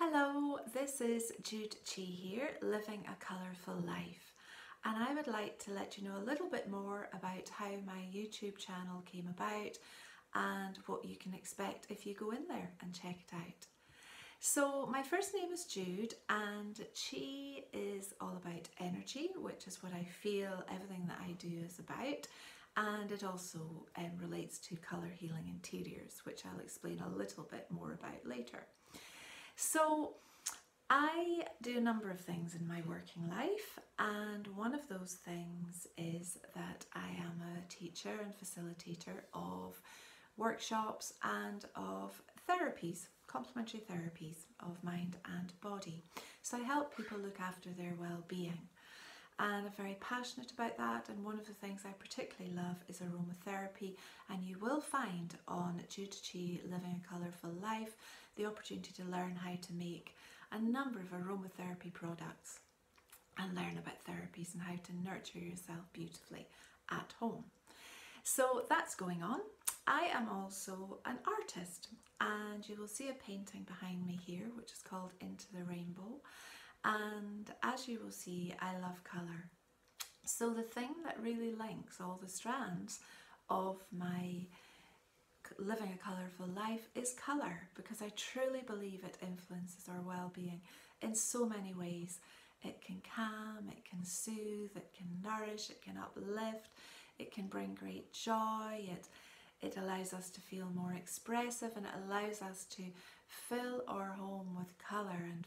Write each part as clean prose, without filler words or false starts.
Hello, this is Jude Chi here, living a colourful life, and I would like to let you know a little bit more about how my YouTube channel came about and what you can expect if you go in there and check it out. So my first name is Jude, and Chi is all about energy, which is what I feel everything that I do is about, and it also relates to colour healing interiors, which I'll explain a little bit more about later. So I do a number of things in my working life, and one of those things is that I am a teacher and facilitator of workshops and of therapies, complementary therapies of mind and body. So I help people look after their well-being, and I'm very passionate about that, and one of the things I particularly love is aromatherapy, and you will find on Jude Chi Living a Colourful Life the opportunity to learn how to make a number of aromatherapy products and learn about therapies and how to nurture yourself beautifully at home. So that's going on. I am also an artist, and you will see a painting behind me here which is called Into the Rainbow. And as you will see, I love colour. So the thing that really links all the strands of my living a colourful life is colour, because I truly believe it influences our well-being in so many ways. It can calm, it can soothe, it can nourish, it can uplift, it can bring great joy, it allows us to feel more expressive, and it allows us to fill our home with colour and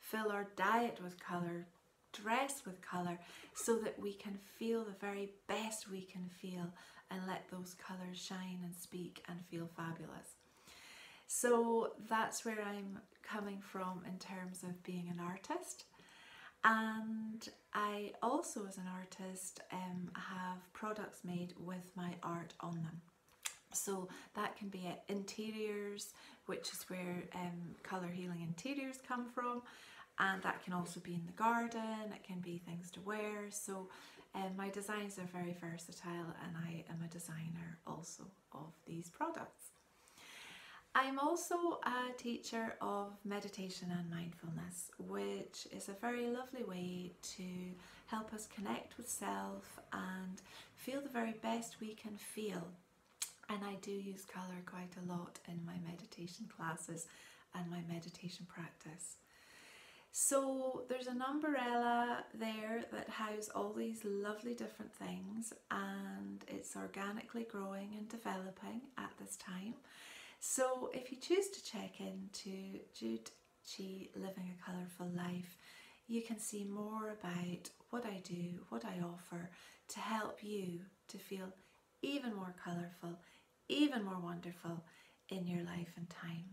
fill our diet with colour, dress with colour, so that we can feel the very best we can feel and let those colours shine and speak and feel fabulous. So that's where I'm coming from in terms of being an artist. And I also, as an artist, have products made with my art on them. So that can be interiors, which is where colour healing interiors come from, and that can also be in the garden, it can be things to wear. So my designs are very versatile, and I am a designer also of these products. I'm also a teacher of meditation and mindfulness, which is a very lovely way to help us connect with self and feel the very best we can feel. And I do use colour quite a lot in my meditation classes and my meditation practice. So there's an umbrella there that houses all these lovely different things, and it's organically growing and developing at this time. So if you choose to check into Jude Chi Living a Colourful Life, you can see more about what I do, what I offer to help you to feel even more colourful, even more wonderful in your life and time.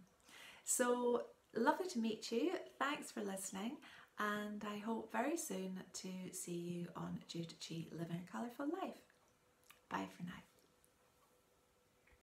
So lovely to meet you, thanks for listening, and I hope very soon to see you on Jude Chi Living a Colourful Life. Bye for now.